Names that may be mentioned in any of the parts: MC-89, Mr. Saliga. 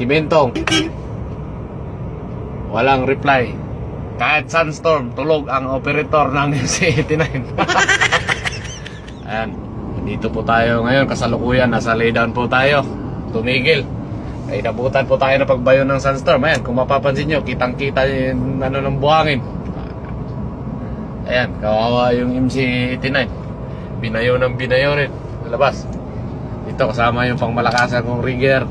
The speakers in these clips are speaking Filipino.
Si Bentong, walang reply. Kahit sandstorm, tulog ang operator ng MC-89. Ayan, dito po tayo ngayon, kasalukuyan, nasa laydown po tayo. Tumigil. Ay, nabutan po tayo ng pagbayo ng sandstorm. Ayan, kung mapapansin nyo, kitang-kita yung ano ng buhangin. Ayan, kawawa yung MC-89. Binayo ng binayo rin, labas. Ito, kasama yung pangmalakasan kong rigger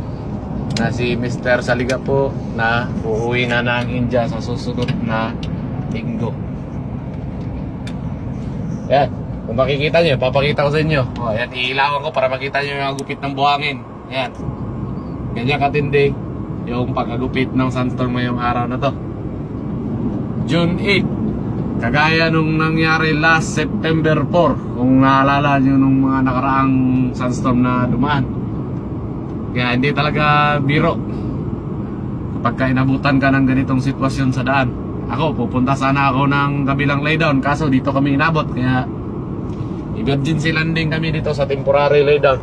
na si Mr. Saliga po, na uuwi na ng India sa susunod na linggo. Ayan, kung makikita nyo, papakita ko sa inyo. O, ayan, iilawan ko para makita nyo yung agupit ng buhangin. Ayan, ganyan katindi yung pagagupit ng sandstorm ngayong araw na to, June 8. Kagaya nung nangyari last September 4, kung naalala nyo nung mga nakaraang sandstorm na dumaan. Kaya hindi talaga biro kapag ka inabutan ka ng ganitong sitwasyon sa daan. Ako, pupunta sana ako ng kabilang laydown, kaso dito kami inabot, kaya emergency landing kami dito sa temporary laydown.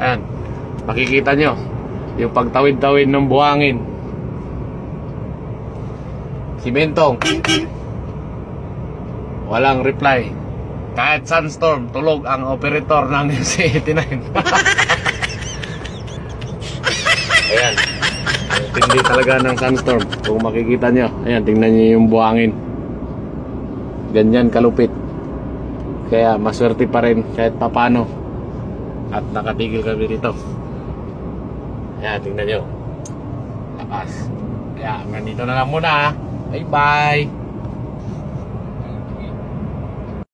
Ayan, makikita nyo yung pagtawid-tawid ng buhangin. Si Bentong, walang reply. Kahit sandstorm, tulog ang operator ng MC-89. Ayan, tindi talaga ng sandstorm. Kung makikita nyo, ayan, tingnan nyo yung buhangin. Ganyan kalupit. Kaya maswerte pa rin kahit papano, at nakatigil kami dito. Ayan, tingnan nyo, lakas. Kaya ganito na lang muna. Bye bye.